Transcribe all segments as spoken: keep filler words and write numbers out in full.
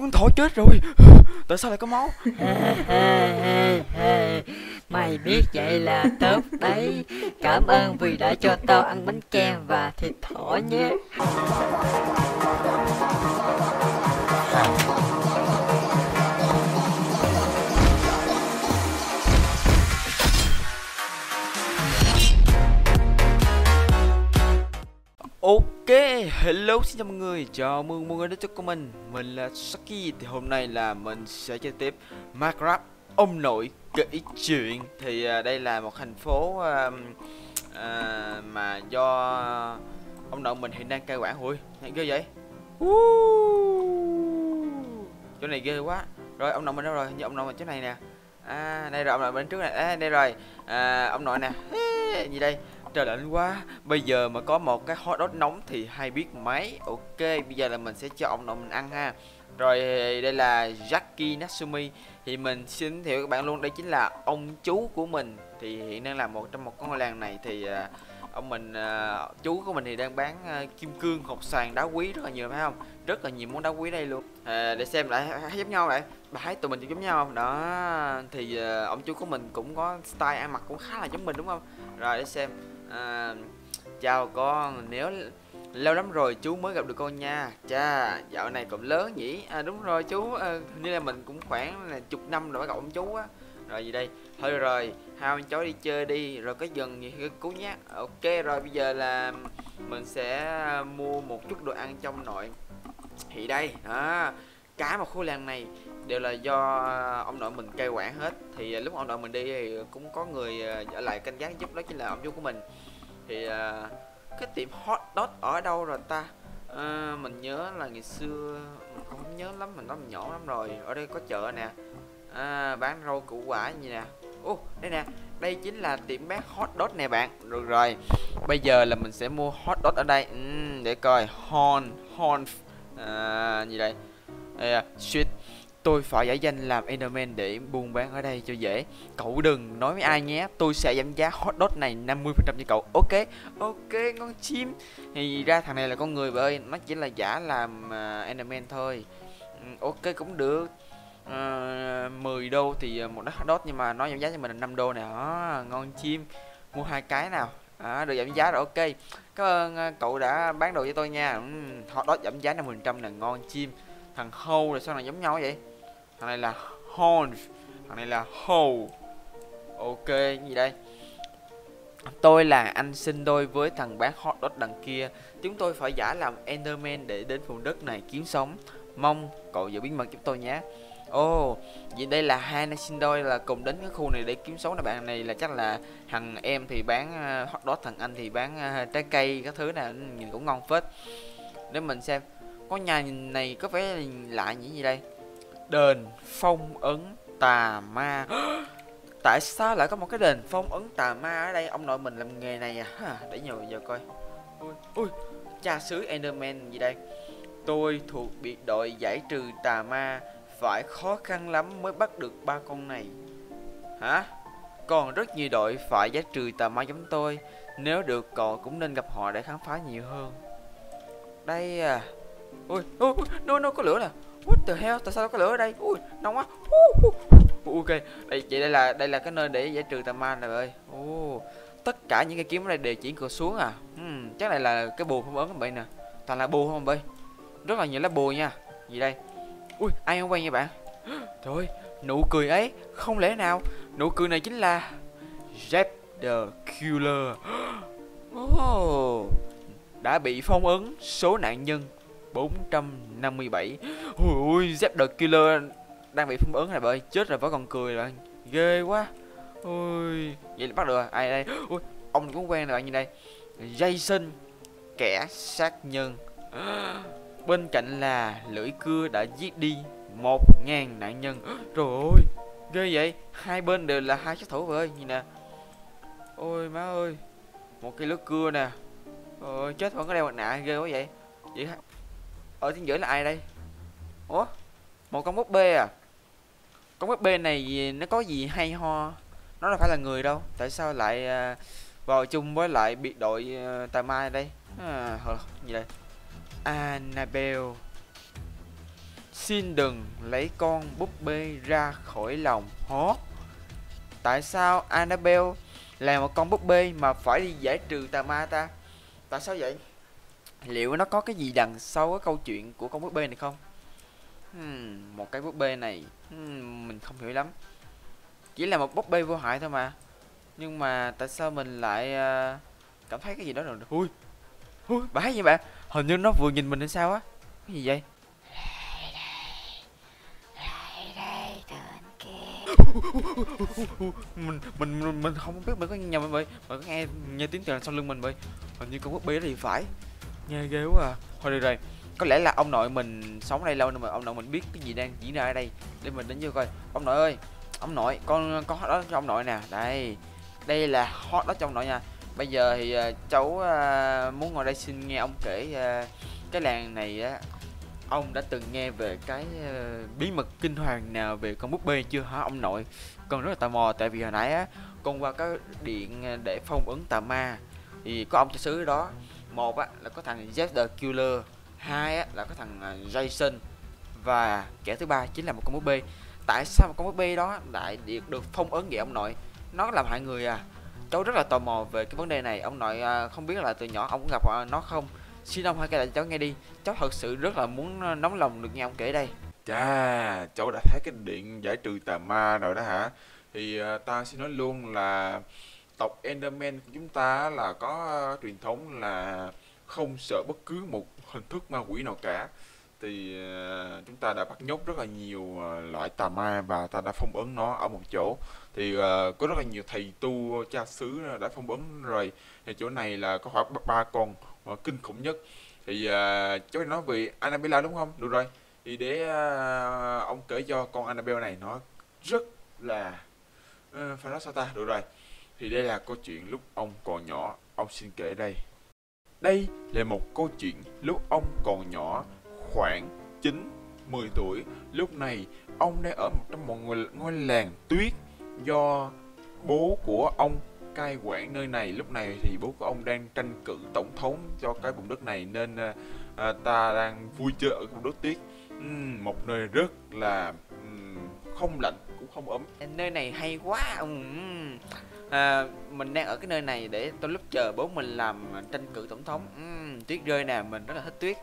con thỏ chết rồi. Tại sao lại có máu? Mày biết vậy là tốt đấy. Cảm ơn vì đã cho tao ăn bánh kem và thịt thỏ nhé. Ok, hello, xin chào mọi người, chào mừng mọi người đến với mình. Mình là Saki, thì hôm nay là mình sẽ chơi tiếp Minecraft ông nội kể chuyện. Thì à, đây là một thành phố à, à, mà do ông nội mình hiện đang cai quản. Ui, ghê vậy. Chỗ này ghê quá. Rồi, ông nội mình đâu rồi, như ông nội mình chỗ này nè. À, đây rồi, ông nội mình trước này, à, đây rồi, à, ông nội nè. Ê, gì đây? Trời lạnh quá. Bây giờ mà có một cái hot dog nóng thì hay biết mấy. Ok, bây giờ là mình sẽ cho ông nội mình ăn ha. Rồi đây là Jacky Natsumi. Thì mình xin giới thiệu các bạn luôn, đây chính là ông chú của mình. Thì hiện đang là một trong một con ngôi làng này. Thì uh, ông mình, uh, chú của mình thì đang bán uh, kim cương, hột xoàn, đá quý rất là nhiều, phải không? Rất là nhiều món đá quý đây luôn. uh, Để xem lại thấy giống nhau vậy. Bà thấy tụi mình giống nhau không? Đó. Thì uh, ông chú của mình cũng có style ăn mặc cũng khá là giống mình đúng không? Rồi để xem. À, chào con, nếu lâu lắm rồi chú mới gặp được con nha. Cha, dạo này cũng lớn nhỉ? À, đúng rồi chú, à, như là mình cũng khoảng là chục năm rồi mới gặp ông chú á. Rồi gì đây? Thôi rồi, hai ông cháu đi chơi đi, rồi có dần gì cứ cứu nhé. Ok, rồi bây giờ là mình sẽ mua một chút đồ ăn trong nội. Thì đây, à, cả một khu làng này đều là do ông nội mình cai quản hết. Thì lúc ông nội mình đi thì cũng có người ở lại canh gác giúp, đó chính là ông chú của mình. Thì cái tiệm hot dog ở đâu rồi ta? À, mình nhớ là ngày xưa mình không nhớ lắm, mình nói mình nhỏ lắm rồi. Ở đây có chợ nè, à, bán rau củ quả gì nè. Ô, đây nè, đây chính là tiệm bán hot dog nè bạn. Được rồi, bây giờ là mình sẽ mua hot dog ở đây. uhm, Để coi, horn, horn à, gì đây? Yeah, shit. Tôi phải giải danh làm Enderman để buôn bán ở đây cho dễ. Cậu đừng nói với ai nhé. Tôi sẽ giảm giá hot dog này năm mươi phần trăm cho cậu. Ok, ok, con chim. Thì ra thằng này là con người bà ơi. Nó chỉ là giả làm uh, Enderman thôi. Ok, cũng được. uh, mười đô thì một hot dog. Nhưng mà nó giảm giá cho mình là năm đô nè. À, ngon chim. Mua hai cái nào. À, được giảm giá rồi, ok. Cảm ơn cậu đã bán đồ cho tôi nha. uhm, Hot dog giảm giá năm phần trăm là ngon chim. Thằng hâu là sao này giống nhau vậy? Thằng này là horn, thằng này là hầu. Ok, gì đây? Tôi là anh sinh đôi với thằng bán hot dog đằng kia. Chúng tôi phải giả làm Enderman để đến vùng đất này kiếm sống. Mong cậu giữ bí mật giúp tôi nhé. Ồ, oh, vậy đây là hai anh sinh đôi là cùng đến cái khu này để kiếm sống. Là bạn này là chắc là thằng em thì bán hot dog, thằng anh thì bán trái cây các thứ này, nhìn cũng ngon phết. Để mình xem. Con nhà này có vẻ lạ như gì đây? Đền phong ấn tà ma. Tại sao lại có một cái đền phong ấn tà ma ở đây? Ông nội mình làm nghề này à? Để nhiều giờ coi. Ui, ui, cha xứ Enderman gì đây? Tôi thuộc biệt đội giải trừ tà ma. Phải khó khăn lắm mới bắt được ba con này. Hả? Còn rất nhiều đội phải giải trừ tà ma giống tôi. Nếu được cậu cũng nên gặp họ để khám phá nhiều hơn. Đây à. Ui, ui, ui, no, no, có lửa nè. What the hell, tại sao có lửa ở đây? Ui, nóng quá. uh, uh. Ok, đây, vậy đây là đây là cái nơi để giải trừ tà ma này ơi. uh. Tất cả những cái kiếm ở đây đều chuyển cửa xuống à. uhm, Chắc này là cái bùa phong ấn các bạn nè. Toàn là bùa không bạn? Rất là nhiều lá bùa nha. Gì đây? Ui, ai không quen nha bạn. Trời ơi, nụ cười ấy, không lẽ nào. Nụ cười này chính là Jack the Killer. oh. Đã bị phong ấn, số nạn nhân bốn trăm năm mươi bảy. Ui, Zep the Killer đang bị phong ấn này bởi. Chết rồi, vẫn còn cười rồi. Ghê quá. Ui, vậy là bắt được ai đây? Ui, ông cũng quen rồi, như đây. Jason, kẻ sát nhân. Bên cạnh là lưỡi cưa đã giết đi một ngàn nạn nhân. Trời ơi, ghê vậy. Hai bên đều là hai sát thủ rồi. Nhìn nè. Ôi má ơi. Một cái lưỡi cưa nè. Ôi, chết vẫn có đeo mặt nạ. Ghê quá vậy. Vậy hả? Ở trên giữa là ai đây? Ủa? Một con búp bê à? Con búp bê này nó có gì hay ho? Nó là phải là người đâu. Tại sao lại uh, vào chung với lại biệt đội uh, tà ma đây? À, gì đây? Annabelle. Xin đừng lấy con búp bê ra khỏi lòng. Hó? Tại sao Annabelle là một con búp bê mà phải đi giải trừ tà ma ta? Tại sao vậy? Liệu nó có cái gì đằng sau cái câu chuyện của con búp bê này không? Hmm, một cái búp bê này hmm, mình không hiểu lắm. Chỉ là một búp bê vô hại thôi mà. Nhưng mà tại sao mình lại uh, cảm thấy cái gì đó rồi? Ui, ui, bả gì bạn? Hình như nó vừa nhìn mình hay sao á? Cái gì vậy? Lại đây, lại đây, tên kia. Mình, mình, mình, mình không biết mình có nhầm không vậy? Mình có nghe nghe tiếng từ sau lưng mình vậy? Hình như con búp bê đó thì phải. Nghe ghê quá à. Thôi được rồi. Có lẽ là ông nội mình sống ở đây lâu nên mà ông nội mình biết cái gì đang diễn ra ở đây. Để mình đến vô coi. Ông nội ơi, ông nội, con có hot đó cho ông nội nè. Đây, đây là hot đó cho ông nội nha. Bây giờ thì uh, cháu uh, muốn ngồi đây xin nghe ông kể uh, cái làng này á, uh, ông đã từng nghe về cái uh, bí mật kinh hoàng nào về con búp bê chưa hả ông nội? Con rất là tò mò, tại vì hồi nãy á, con qua cái điện để phong ấn tà ma thì có ông cha xứ đó. Một á, là có thằng Jack the Killer, hai á, là có thằng Jason, và kẻ thứ ba chính là một con búp bê. Tại sao một con búp bê đó lại được phong ấn vậy ông nội? Nó làm hại người à? Cháu rất là tò mò về cái vấn đề này. Ông nội không biết là từ nhỏ ông có gặp nó không? Xin ông hãy kể lại cháu nghe đi. Cháu thật sự rất là muốn nóng lòng được nghe ông kể đây. Chà, cháu đã thấy cái điện giải trừ tà ma rồi đó hả? Thì uh, ta xin nói luôn là tộc Enderman của chúng ta là có uh, truyền thống là không sợ bất cứ một hình thức ma quỷ nào cả. Thì uh, chúng ta đã bắt nhốt rất là nhiều uh, loại tà ma và ta đã phong ấn nó ở một chỗ. Thì uh, có rất là nhiều thầy tu cha xứ đã phong ấn rồi. Thì chỗ này là có khoảng ba con uh, kinh khủng nhất. Thì uh, cháu nói về Annabelle đúng không? Được rồi. Thì để uh, ông kể cho con Annabelle này nó rất là uh, phải nói sao ta? Được rồi. Thì đây là câu chuyện lúc ông còn nhỏ. Ông xin kể đây. Đây là một câu chuyện lúc ông còn nhỏ, khoảng chín mười tuổi. Lúc này ông đang ở trong một ngôi, ngôi làng tuyết do bố của ông cai quản nơi này. Lúc này thì bố của ông đang tranh cử tổng thống cho cái vùng đất này, nên à, ta đang vui chơi ở vùng đất tuyết. Uhm, một nơi rất là um, không lạnh cũng không ấm. Nơi này hay quá. Uhm. À, mình đang ở cái nơi này để tôi lúc chờ bố mình làm tranh cử tổng thống. Uhm, tuyết rơi nè, mình rất là thích tuyết.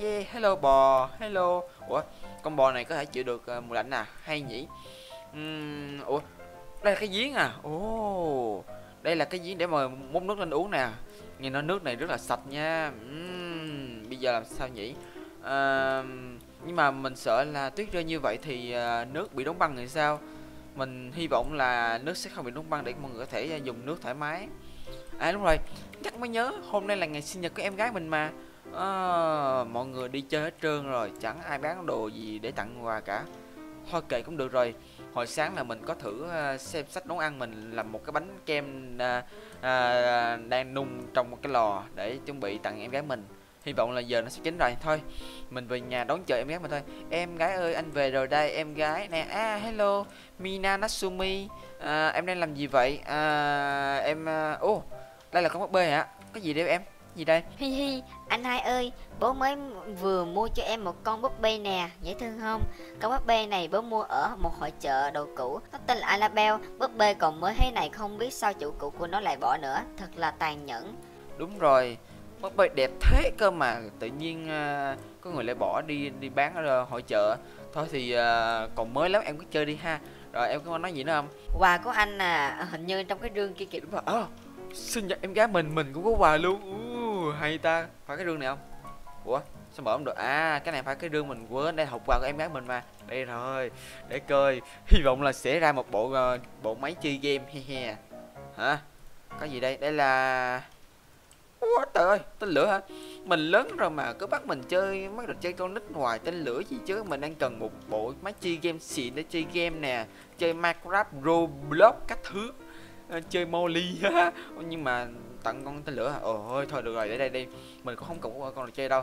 Yeah, hello bò, hello. Ủa, con bò này có thể chịu được uh, mùa lạnh à, hay nhỉ? uhm, Ủa, đây là cái giếng à? Ồ, oh, đây là cái giếng để mà múc nước lên uống nè. Nhìn nó nước này rất là sạch nha. uhm, Bây giờ làm sao nhỉ? uh, Nhưng mà mình sợ là tuyết rơi như vậy thì uh, nước bị đóng băng thì sao? Mình hy vọng là nước sẽ không bị đóng băng để mọi người có thể uh, dùng nước thoải mái. À đúng rồi, chắc mới nhớ hôm nay là ngày sinh nhật của em gái mình mà. À, mọi người đi chơi hết trơn rồi, chẳng ai bán đồ gì để tặng quà cả. Thôi kệ cũng được rồi. Hồi sáng là mình có thử xem sách nấu ăn, mình làm một cái bánh kem à, à, đang nung trong một cái lò để chuẩn bị tặng em gái mình. Hy vọng là giờ nó sắp chín rồi. Thôi mình về nhà đón chờ em gái mình thôi. Em gái ơi, anh về rồi đây em gái nè. À hello Mina Natsumi, à, em đang làm gì vậy? À, em ô uh, đây là con búp bê hả? Có gì đây em? Gì đây? Hi hi, anh hai ơi, bố mới vừa mua cho em một con búp bê nè, dễ thương không? Con búp bê này bố mua ở một hội chợ đồ cũ, nó tên là Annabelle. Búp bê còn mới thế này không biết sao chủ cũ của nó lại bỏ nữa, thật là tàn nhẫn. Đúng rồi, búp bê đẹp thế cơ mà tự nhiên uh, có người lại bỏ đi đi bán ở hội chợ. Thôi thì uh, còn mới lắm, em cứ chơi đi ha. Rồi em có nói gì nữa không? Quà của anh à, hình như trong cái rương kia kìa. Đúng rồi, à, sinh nhật em gái mình, mình cũng có quà luôn. Hay ta, phải cái rương này không? Ủa, sao mở không được? À, cái này phải cái rương mình quên. Đây hộp quà của em gái mình mà. Đây rồi, để coi. Hy vọng là sẽ ra một bộ uh, bộ máy chơi game. He he. Hả? Có gì đây? Đây là... Ủa trời ơi, tên lửa hả? Mình lớn rồi mà cứ bắt mình chơi mấy đồ chơi con nít hoài, tên lửa gì chứ. Mình đang cần một bộ máy chơi game xịn để chơi game nè. Chơi Minecraft, Roblox, các thứ. À, chơi Molly. Nhưng mà... tặng con tên lửa. Ôi thôi được rồi, để đây đi, mình cũng không cần con đồ chơi đâu.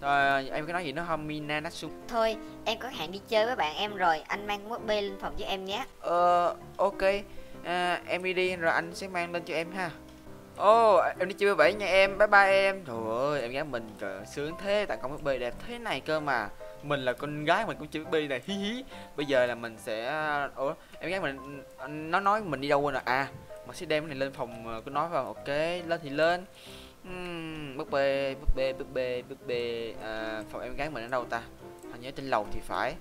À, em có nói gì nữa không Mina Natsumi? Thôi em có hẹn đi chơi với bạn em rồi, anh mang búp bê lên phòng với em nhé. Ờ ok, à, em đi đi rồi anh sẽ mang lên cho em ha. Ô oh, em đi chơi với vậy nha em, bye bye em. Trời ơi em gái mình trời, sướng thế, tặng con búp bê đẹp thế này cơ mà. Mình là con gái mình cũng chữ bi này, hí hí. Bây giờ là mình sẽ... Ủa, em gái mình nó nói mình đi đâu quên rồi. À, mình sẽ đem cái này lên phòng, cứ nói vào ok, lên thì lên. Uhm, búp bê, búp bê, búp bê, búp bê. À, phòng em gái mình ở đâu ta? Hình như trên lầu thì phải.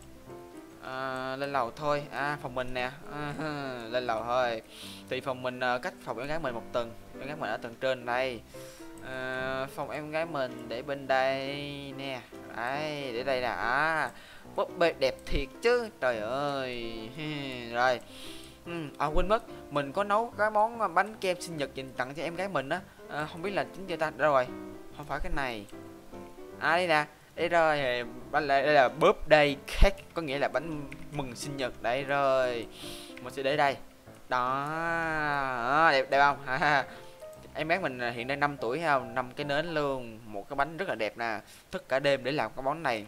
À, lên lầu thôi. À, phòng mình nè. À, lên lầu thôi. Thì phòng mình cách phòng em gái mình một tầng. Em gái mình ở tầng trên đây. À, phòng em gái mình để bên đây nè. Đấy, để đây nè. À, búp bê đẹp thiệt chứ. Trời ơi. Rồi. À, quên mất, mình có nấu cái món bánh kem sinh nhật dành tặng cho em gái mình á. À, không biết là chính người ta đâu rồi. Không phải cái này. À, đây nè. Đấy rồi, đây là birthday cake, có nghĩa là bánh mừng sinh nhật. Đấy rồi, mình sẽ để đây. Đó, đó đẹp, đẹp không? À, em gái mình hiện đang năm tuổi không? năm cái nến luôn, một cái bánh rất là đẹp nè. Thức cả đêm để làm cái món này.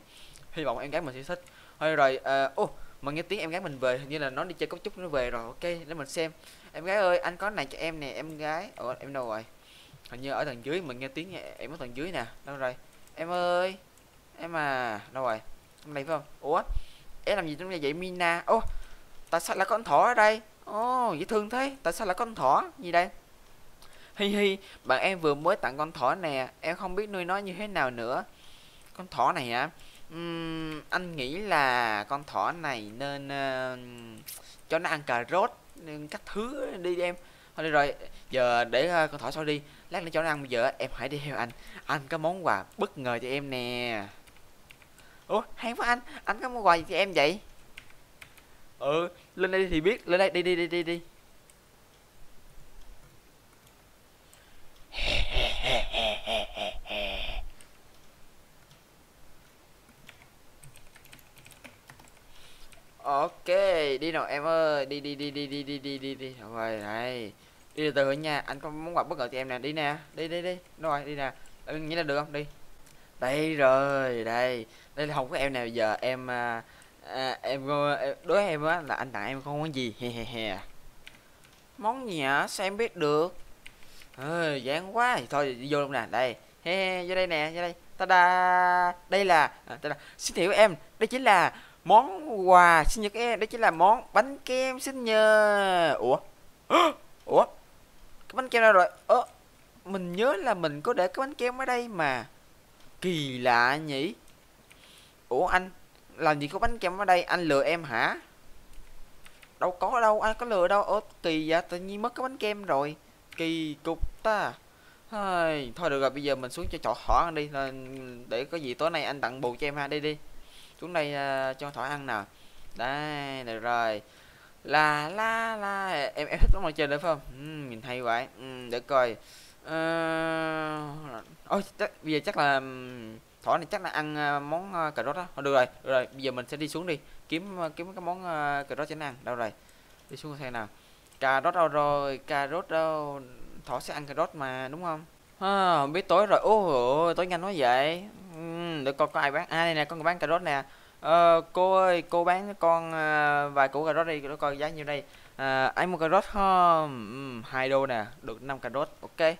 Hy vọng em gái mình sẽ thích. Thôi rồi, ô, uh, oh, mà nghe tiếng em gái mình về, hình như là nó đi chơi cấu trúc nó về rồi. Ok, để mình xem. Em gái ơi, anh có này cho em nè, em gái. Ủa, em đâu rồi? Hình như ở tầng dưới, mình nghe tiếng nha. Em ở tầng dưới nè. Đâu rồi? Em ơi. Em à, đâu rồi? Em này phải không? Ủa? Em làm gì trong đây vậy Mina? Ô, tại sao lại có con thỏ ở đây? Ô, dễ thương thế. Tại sao lại có con thỏ? Gì đây? Hi hi, bạn em vừa mới tặng con thỏ nè. Em không biết nuôi nó như thế nào nữa. Con thỏ này hả? Uhm, anh nghĩ là con thỏ này nên uh, cho nó ăn cà rốt, các thứ đi em. Thôi đi rồi, giờ để uh, con thỏ sau đi. Lát nữa cho nó ăn, bây giờ em hãy đi theo anh. Anh có món quà bất ngờ cho em nè. Ủa, hay quá anh, anh có mua quà gì cho em vậy? Ừ, lên đây thì biết, lên đây, đi đi đi đi đi. Ok, đi nào em ơi, đi đi đi đi đi đi đi đi đi. Rồi này, đi từ từ nha, anh có món quà bất ngờ cho em nè, đi nè, đi đi đi, đâu rồi, đi nè, nghĩ là được không, đi. Đây rồi, đây. Đây là không có em nào giờ em à, em đối em á là anh tặng em không món gì. He he he. Món gì hả? Sao em biết được? Ờ, dán quá. Thì thôi đi vô luôn nè, đây. He he, vô đây nè, vô đây. Ta-da. Đây là à, ta-da. Xin thiệu em, đây chính là món quà sinh nhật em, đây chính là món bánh kem sinh nhật. Ủa? Ủa? Cái bánh kem đâu rồi? Ơ, mình nhớ là mình có để cái bánh kem ở đây mà. Kỳ lạ nhỉ. Ủa anh, làm gì có bánh kem ở đây, anh lừa em hả? Đâu có đâu, anh có lừa đâu. Ủa kỳ vậy, tự nhiên mất cái bánh kem rồi. Kỳ cục ta. Thôi, thôi được rồi, bây giờ mình xuống cho chỗ thỏ ăn đi. Để có gì tối nay anh tặng bù cho em ha, đi đi. Xuống đây uh, cho thỏ ăn nào. Đây, được rồi. La la la, em em thích lắm mà chơi đấy phải không? Uhm, nhìn hay vậy. Uhm, để coi. Uh... Ôi, chắc, bây giờ chắc là thỏ này chắc là ăn món cà rốt đó. Thôi được rồi, được rồi, bây giờ mình sẽ đi xuống đi, kiếm kiếm cái món cà rốt cho nó ăn. Đâu rồi? Đi xuống xem nào. Cà rốt đâu rồi? Cà rốt đâu? Thỏ sẽ ăn cà rốt mà, đúng không? À, không biết tối rồi. Ôi, tối nhanh quá vậy. Ừ, để coi có ai bán. À đây nè, con bán cà rốt nè. Ờ, cô ơi, cô bán cho con vài củ cà rốt đi, để coi giá nhiêu đây. À, anh mua cà rốt không? hai ừ, đô nè, được năm cà rốt. Ok.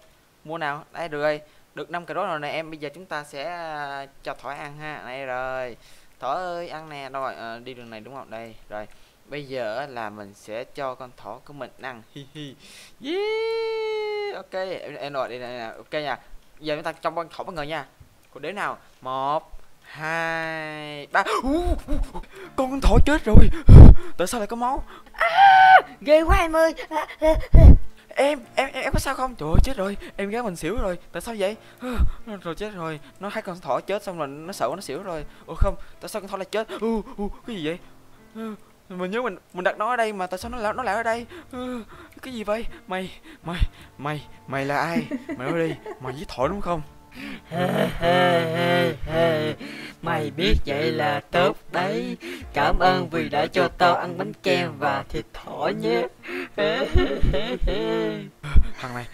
Mua nào? Đấy được rồi. Được năm cà rốt rồi nè em, bây giờ chúng ta sẽ cho thỏ ăn ha. Đây rồi. Thỏ ơi ăn nè, đâu rồi, à, đi đường này đúng không? Đây, rồi. Bây giờ là mình sẽ cho con thỏ của mình ăn. Hi hi. Yeah. Ok, em, em rồi đây nè. Ok nha. Giờ chúng ta trong con thỏ bất ngờ nha. Còn đếm nào? một hai ba. Con thỏ chết rồi. Tại sao lại có máu? À, ghê quá em ơi. Em, em, em có sao không? Trời ơi, chết rồi, em gái mình xỉu rồi, tại sao vậy? Rồi chết rồi, nó hai con thỏ chết xong rồi nó sợ nó xỉu rồi. Ủa không, tại sao con thỏ lại chết? Uh, uh, cái gì vậy? Uh, mình nhớ mình mình đặt nó ở đây mà tại sao nó nó lại ở đây? Uh, cái gì vậy? Mày, mày, mày, mày là ai? Mày nói đi, mày giết thỏ đúng không? Mày biết vậy là tốt đấy. Cảm ơn vì đã cho tao ăn bánh kem và thịt thỏ nhé. Thằng này,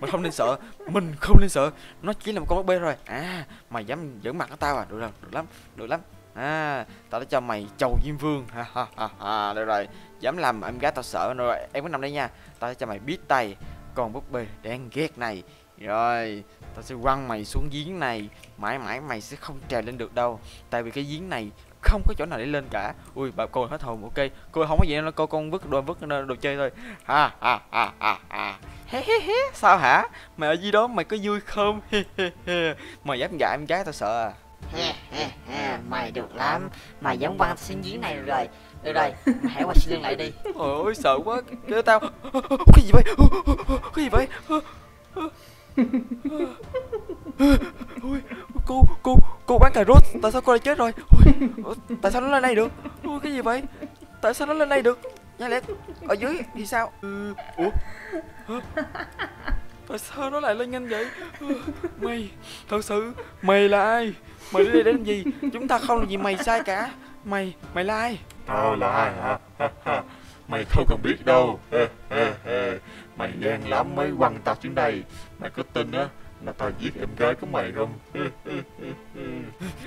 mình không nên sợ, mình không nên sợ. Nó chỉ là một con búp bê thôi. À, mày dám giỡn mặt với tao à? Được rồi, được lắm, được lắm. À, tao đã cho mày chầu diêm vương. Ha ha ha ha, được rồi. Dám làm em gái tao sợ rồi. Em cứ nằm đây nha. Tao sẽ cho mày biết tay con búp bê đáng ghét này. Rồi, tao sẽ quăng mày xuống giếng này. Mãi mãi mày sẽ không trèo lên được đâu. Tại vì cái giếng này không có chỗ nào để lên cả. Ui, bà cô hết hồn, ok. Cô không có gì đâu, cô con vứt đồ vứt đồ chơi thôi. Ha ha ha ha ha. Hé hé hé, sao hả? Mày ở dưới đó mày có vui không? Mày dám gạ em gái tao sợ à. He he he, mày được lắm. Mày dám quăng xuống giếng này rồi. Được rồi, mày hãy qua xin lưng lại đi. Trời ơi, sợ quá, đưa tao. Cái gì vậy? Cái gì vậy? Ôi, cô cô cô bán cà rốt, tại sao cô lại chết rồi? Ôi, tại sao nó lên đây được? Ôi, cái gì vậy? Tại sao nó lên đây được? Nhanh lên, ở dưới thì sao? Ủa? Tại sao nó lại lên nhanh vậy? Mày thật sự mày là ai? Mày đi đến gì? Chúng ta không làm gì mày sai cả. Mày mày là ai? Tao là ai hả? Mày không cần biết đâu. Mày gan lắm mới quăng tao xuống đây. Mày có tin á là tao giết em gái của mày không?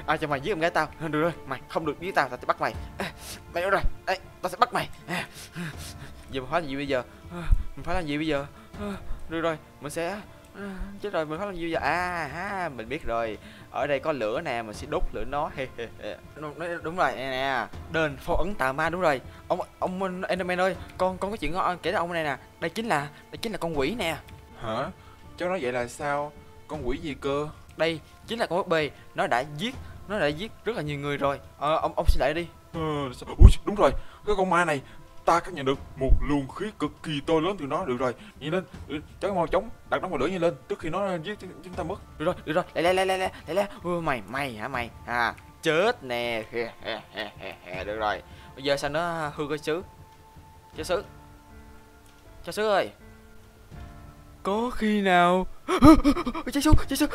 Ai cho mày giết em gái tao? Được rồi, mày không được giết tao, tao sẽ bắt mày. Mày đâu rồi? Ê, tao sẽ bắt mày. Giờ mình phải làm gì bây giờ? Mình phải làm gì bây giờ? Được rồi, mình sẽ... Chết rồi, mình phải làm gì bây giờ? À, ha, mình biết rồi. Ở đây có lửa nè, mình sẽ đốt lửa nó. Đúng, đúng rồi, nè nè. Đền phong ấn tà ma, đúng rồi. Ông ông Enderman ơi, con con có chuyện ngon kể cho ông này nè. Đây chính là đây chính là con quỷ nè. Hả? Cháu nói vậy là sao? Con quỷ gì cơ? Đây chính là con búp bê, nó đã giết nó đã giết rất là nhiều người rồi. Ờ, ông ông xin lại đi. Ờ, ui, đúng rồi, cái con ma này ta cảm nhận được một luồng khí cực kỳ to lớn từ nó. Được rồi, nhìn lên, cháu mau chóng đặt nó vào lửa như lên trước khi nó giết chúng ta mất. Được rồi, được rồi, lẹ lẹ lẹ lẹ lẹ. Mày mày hả mày? À, chết nè. Được rồi, bây giờ sao nó hư cơ chứ? Cháu sứ, cháu sứ ơi, có khi nào cháy xuống cháy xuống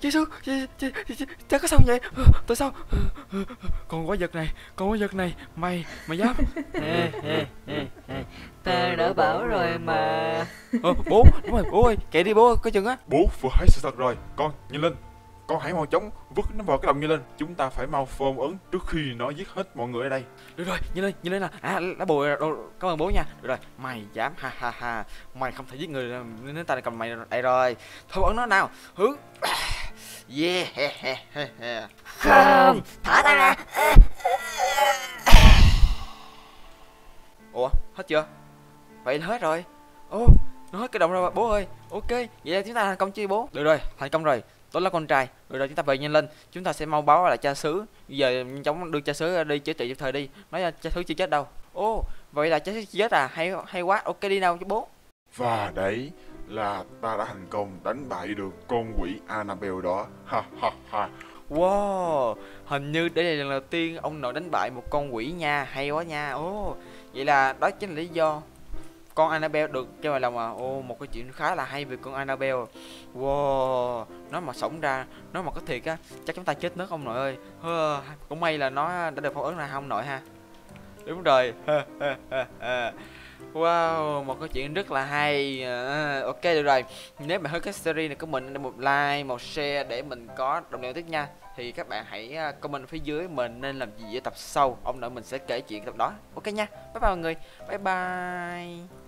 cháy xuống cháy có sao vậy? Tại sao còn quái vật này, còn quái vật này mày mày dám? Ta đã bảo rồi mà. Ờ, bố, đúng rồi bố ơi, kệ đi bố, coi chừng á. Bố vừa hãy sự thật rồi con, nhìn lên, con hãy mau chóng vứt nó vào cái đồng như lên. Chúng ta phải mau phong ấn trước khi nó giết hết mọi người ở đây. Được rồi, nhìn lên, nhìn lên là à, lá bùi. Cảm ơn bố nha. Được rồi, mày dám, ha ha ha, mày không thể giết người nên ta cầm mày đây rồi. Phong ấn nó nào, hướng. Yeah, không, thả ta ra. Ủa, hết chưa? Vậy là hết rồi. Ô, oh, nó hết cái đồng rồi bố ơi. Ok, vậy là chúng ta thành công chưa bố? Được rồi, thành công rồi. Tốt là con trai. Rồi rồi, chúng ta về nhanh lên. Chúng ta sẽ mau báo lại cha xứ. Bây giờ nhanh chóng đưa cha xứ đi chữa trị kịp thời đi. Nói là cha xứ chưa chết đâu. Ô, oh, vậy là cha xứ chết à? Hay hay quá. Ok đi nào chứ bố. Và đấy là ta đã thành công đánh bại được con quỷ Annabelle đó. Ha ha ha. Wow, hình như đây là lần đầu tiên ông nội đánh bại một con quỷ nha. Hay quá nha. Ô, oh, vậy là đó chính là lý do con Annabelle được kêu vào lòng à. Ô, một cái chuyện khá là hay về con Annabelle. Wow, nó mà sống ra, nó mà có thiệt á, chắc chúng ta chết nước ông nội ơi. Hơ, cũng may là nó đã được phong ấn ra không nội ha. Đúng rồi. Wow, một cái chuyện rất là hay. À, ok được rồi. Nếu mà thấy cái series này của mình, một like, một share để mình có động lực tiếp nha. Thì các bạn hãy comment phía dưới mình nên làm gì ở tập sau. Ông nội mình sẽ kể chuyện tập đó. Ok nha. Bye bye mọi người. Bye bye.